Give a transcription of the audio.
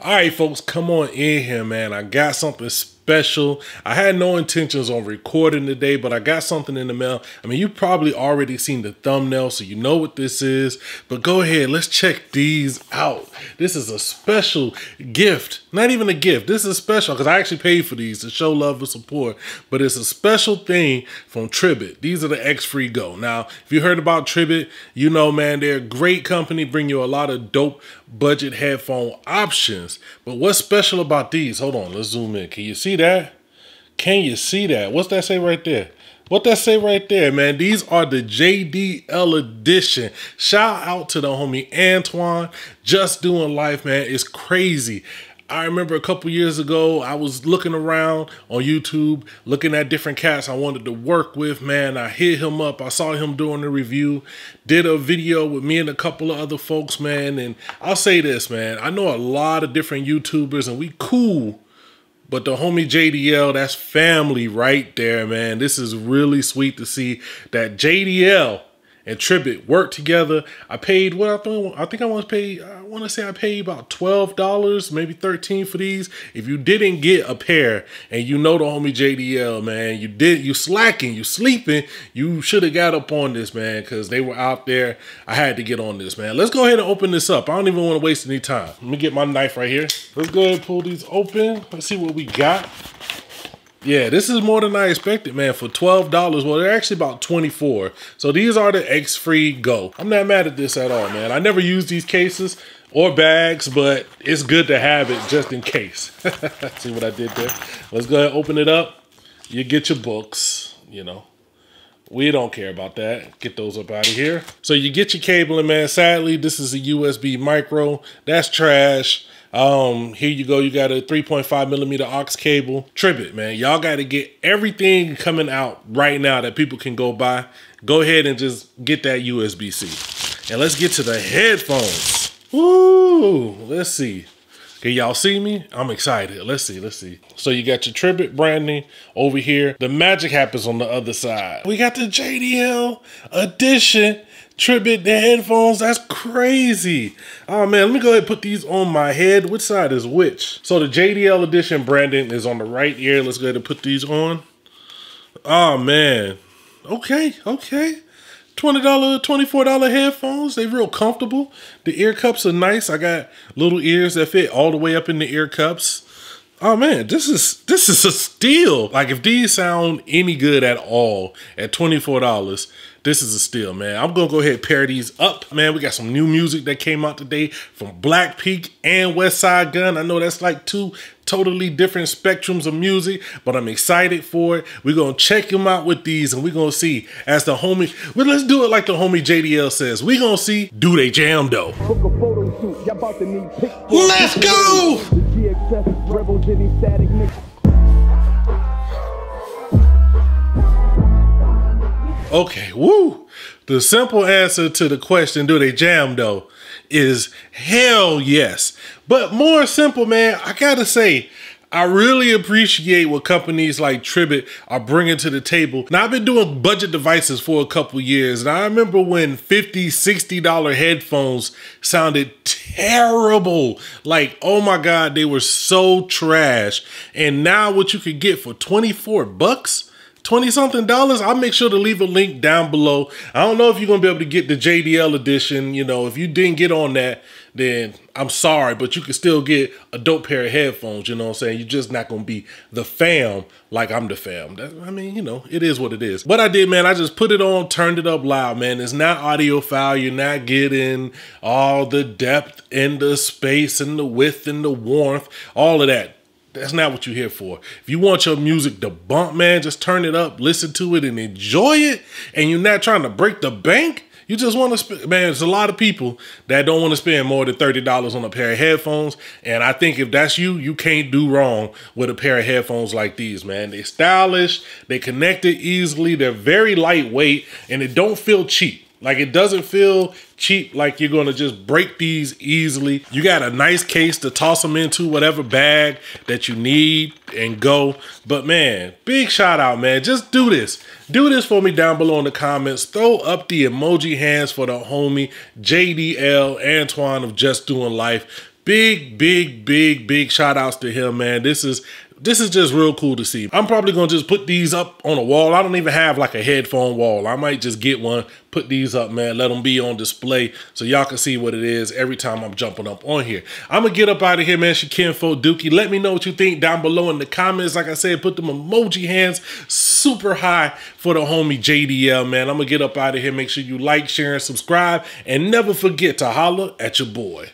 All right, folks, come on in here, man. I got something special. I had no intentions on recording today, but I got something in the mail. I mean, you probably already seen the thumbnail, so you know what this is. But go ahead, let's check these out. This is a special gift. Not even a gift. This is special because I actually paid for these to show love and support. But it's a special thing from Tribit. These are the X-Free Go. Now, if you heard about Tribit, you know, man, they're a great company. Bring you a lot of dope budget headphone options. But what's special about these? Hold on, let's zoom in. Can you see that? Can you see that? What's that say right there? What that say right there, man? These are the JDL edition. Shout out to the homie Antoine. Just doing life, man. It's crazy. I remember a couple years ago, I was looking around on YouTube, looking at different cats I wanted to work with, man. I hit him up. I saw him doing the review, did a video with me and a couple of other folks, man. And I'll say this, man. I know a lot of different YouTubers and we cool, but the homie JDL, that's family right there, man. This is really sweet to see that JDL and Tribit worked together. I paid what I want to say I paid about $12, maybe $13 for these. If you didn't get a pair, and you know the homie JDL, man, you slacking, you sleeping. You should have got up on this, man, because they were out there. I had to get on this, man. Let's go ahead and open this up. I don't even want to waste any time. Let me get my knife right here. Let's go ahead and pull these open. Let's see what we got. Yeah, this is more than I expected, man, for $12. Well, they're actually about $24. So these are the X-Free Go. I'm not mad at this at all, man. I never use these cases or bags, but it's good to have it just in case. See what I did there? Let's go ahead and open it up. You get your books, you know. We don't care about that. Get those up out of here. So you get your cabling, man. Sadly, this is a USB micro. That's trash. Here you go. You got a 3.5mm aux cable. Tribit, man. Y'all got to get everything coming out right now that people can go buy. Go ahead and just get that USB-C. And let's get to the headphones. Woo! Let's see. Can y'all see me? I'm excited. Let's see. Let's see. So you got your Tribit branding over here. The magic happens on the other side. We got the JDL edition Tribit the headphones. That's crazy. Oh man, let me go ahead and put these on my head. Which side is which? So the JDL edition branding is on the right ear. Let's go ahead and put these on. Oh man. Okay. Okay. $20, $24 headphones. They real comfortable. The ear cups are nice. I got little ears that fit all the way up in the ear cups. Oh man, this is a steal. Like if these sound any good at all at $24, this is a steal, man. I'm gonna go ahead and pair these up. Man, we got some new music that came out today from Black Peak and West Side Gun. I know that's like two totally different spectrums of music, but I'm excited for it. We're gonna check them out with these and we're gonna see as the homie, well, let's do it like the homie JDL says. We're gonna see, do they jam though? Let's go! Okay, woo! The simple answer to the question, do they jam though, is hell yes. But more simple, man, I gotta say, I really appreciate what companies like Tribit are bringing to the table. Now, I've been doing budget devices for a couple years, and I remember when $50, $60 headphones sounded terrible. Like, oh my God, they were so trash. And now what you could get for $24, 20 something dollars, I'll make sure to leave a link down below. I don't know if you're going to be able to get the JDL edition. You know, if you didn't get on that, then I'm sorry, but you can still get a dope pair of headphones. You know what I'm saying? You're just not going to be the fam like I'm the fam. I mean, you know, it is what it is. What I did, man, I just put it on, turned it up loud, man. It's not audiophile. You're not getting all the depth and the space and the width and the warmth, all of that. That's not what you're here for. If you want your music to bump, man, just turn it up, listen to it, and enjoy it. And you're not trying to break the bank. You just want to spend, man, there's a lot of people that don't want to spend more than $30 on a pair of headphones. And I think if that's you, you can't do wrong with a pair of headphones like these, man. They're stylish, they connected easily, they're very lightweight, and it don't feel cheap. Like, it doesn't feel cheap, like you're going to just break these easily. You got a nice case to toss them into whatever bag that you need and go. But, man, big shout out, man. Just do this. Do this for me down below in the comments. Throw up the emoji hands for the homie JDL Antoine of Just Doing Life. Big shout outs to him, man. This is just real cool to see. I'm probably gonna just put these up on a wall. I don't even have like a headphone wall. I might just get one, put these up, man. Let them be on display so y'all can see what it is every time I'm jumping up on here. I'm gonna get up out of here, man. Shakinfo Dookie. Let me know what you think down below in the comments. Like I said, put them emoji hands super high for the homie JDL, man. I'm gonna get up out of here. Make sure you like, share, and subscribe. And never forget to holler at your boy.